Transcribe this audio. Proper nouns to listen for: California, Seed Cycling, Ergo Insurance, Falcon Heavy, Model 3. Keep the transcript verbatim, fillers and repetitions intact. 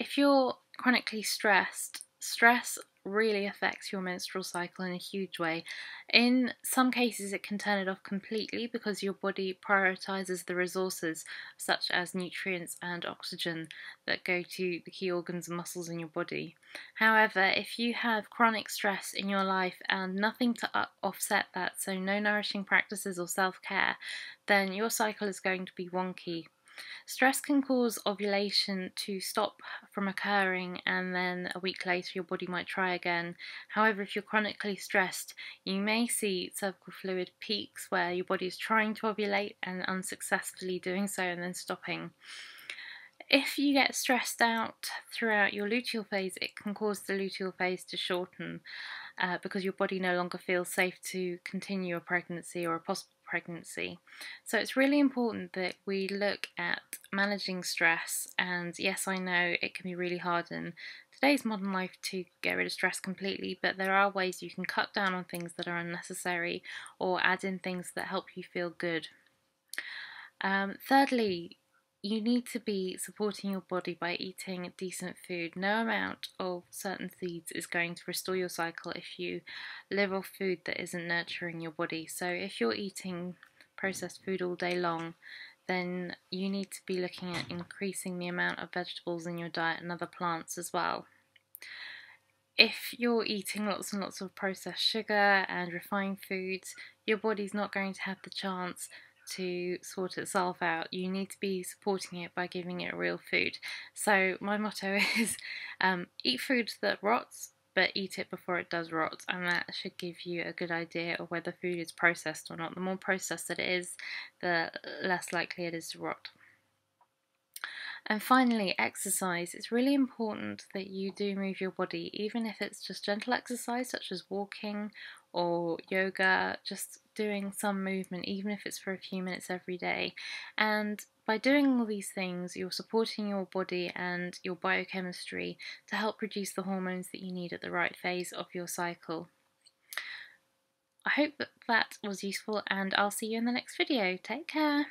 if you're chronically stressed, stress really affects your menstrual cycle in a huge way. In some cases it can turn it off completely because your body prioritises the resources such as nutrients and oxygen that go to the key organs and muscles in your body. However, if you have chronic stress in your life and nothing to offset that, so no nourishing practices or self-care, then your cycle is going to be wonky. Stress can cause ovulation to stop from occurring, and then a week later your body might try again. However, if you're chronically stressed, you may see cervical fluid peaks where your body is trying to ovulate and unsuccessfully doing so and then stopping. If you get stressed out throughout your luteal phase, it can cause the luteal phase to shorten uh, because your body no longer feels safe to continue a pregnancy or a possible pregnancy. So it's really important that we look at managing stress, and yes, I know it can be really hard in today's modern life to get rid of stress completely, but there are ways you can cut down on things that are unnecessary or add in things that help you feel good. Um, thirdly, you need to be supporting your body by eating decent food. No amount of certain seeds is going to restore your cycle if you live off food that isn't nurturing your body. So if you're eating processed food all day long, then you need to be looking at increasing the amount of vegetables in your diet and other plants as well. If you're eating lots and lots of processed sugar and refined foods, your body's not going to have the chance to sort itself out. You need to be supporting it by giving it real food. So my motto is um, eat food that rots, but eat it before it does rot, and that should give you a good idea of whether food is processed or not. The more processed that it is, the less likely it is to rot. And finally, exercise. It's really important that you do move your body, even if it's just gentle exercise such as walking or yoga, just doing some movement, even if it's for a few minutes every day. And by doing all these things, you're supporting your body and your biochemistry to help produce the hormones that you need at the right phase of your cycle. I hope that that was useful, and I'll see you in the next video. Take care.